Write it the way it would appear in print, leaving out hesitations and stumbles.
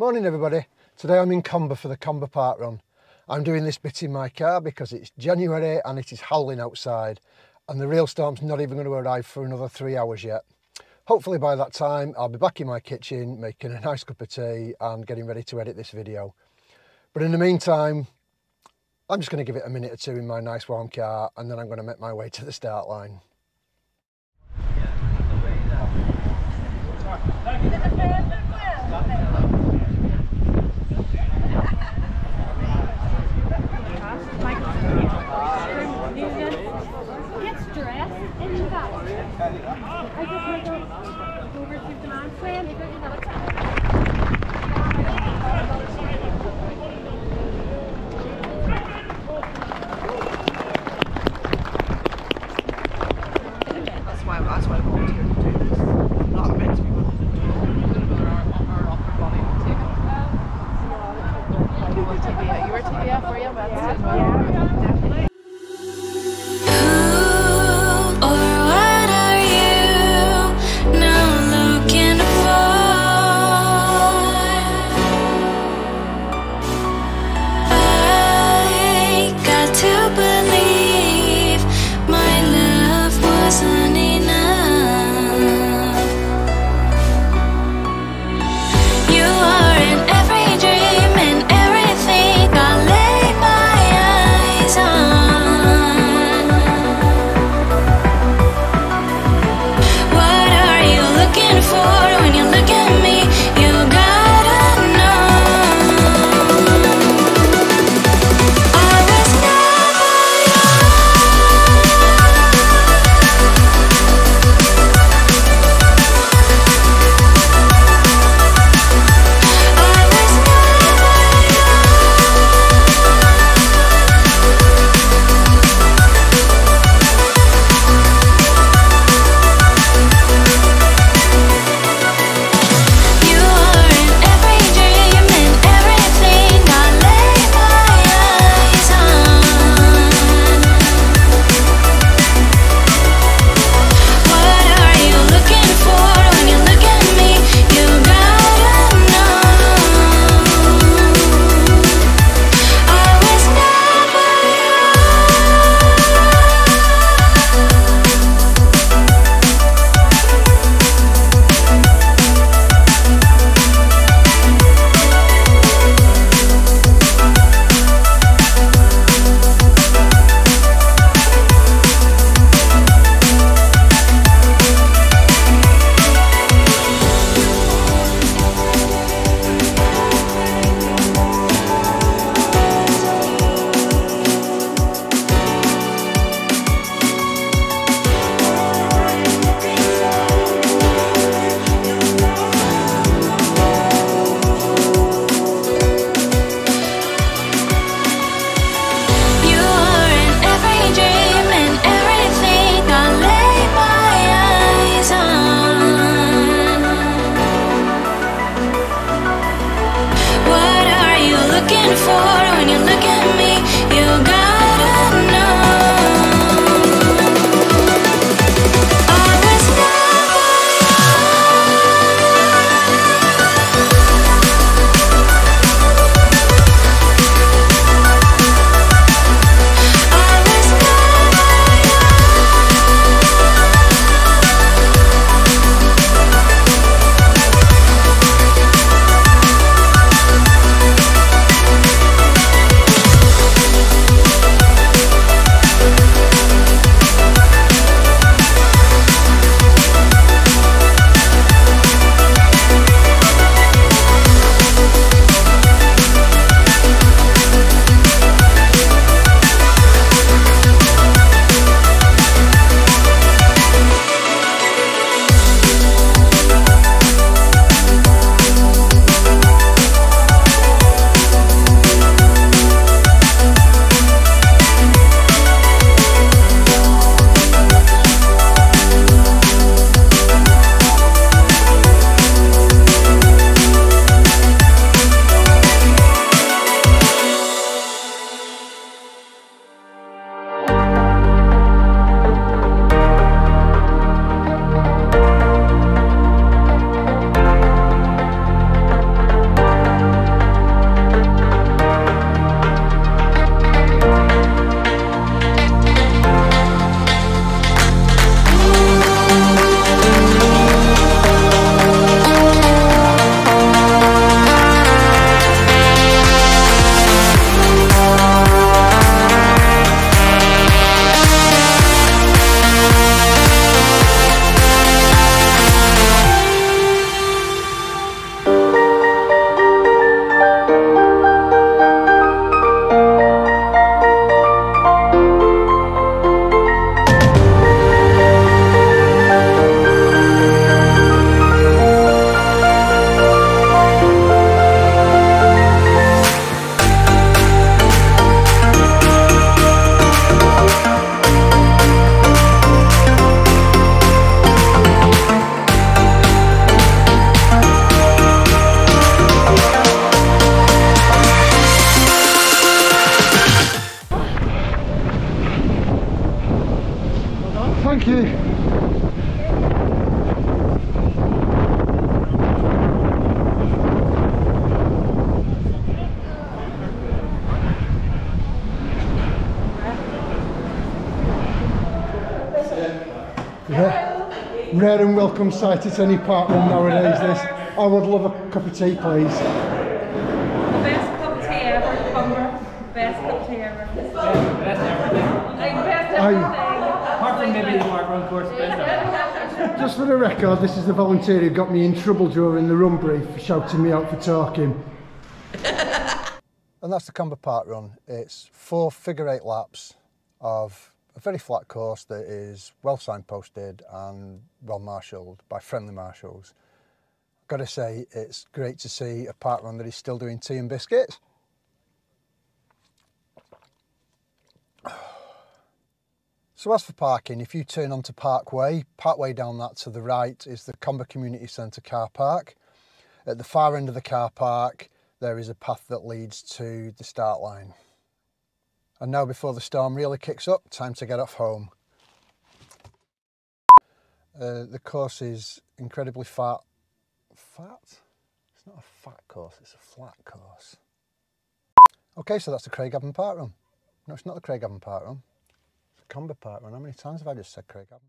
Morning everybody, today I'm in Comber for the Comber Parkrun. I'm doing this bit in my car because it's January and it is howling outside and the real storm's not even going to arrive for another 3 hours yet. Hopefully by that time I'll be back in my kitchen making a nice cup of tea and getting ready to edit this video. But in the meantime, I'm just going to give it a minute or two in my nice warm car and then I'm going to make my way to the start line. Believe my love wasn't enough. Thank you. Rare and welcome sight at any parkrun nowadays, this. I would love a cup of tea, please. Best cup of tea ever, Comber. Best cup of tea ever. Best everything. Like, best everything. Apart from maybe the parkrun course, best everything. Just for the record, this is the volunteer who got me in trouble during the run brief, shouting me out for talking. And that's the Comber Parkrun. It's 4 figure-8 laps of a very flat course that is well signposted and well marshalled by friendly marshals. I've got to say, it's great to see a parkrun that is still doing tea and biscuits. So as for parking, if you turn onto Parkway, partway down that to the right is the Comber Community Centre car park. At the far end of the car park, there is a path that leads to the start line. And now, before the storm really kicks up, time to get off home. The course is incredibly fat. Fat? It's not a fat course, it's a flat course. Okay, so that's the Craigavon Parkrun. No, it's not the Craigavon Parkrun. It's the Comber Parkrun. How many times have I just said Craigavon?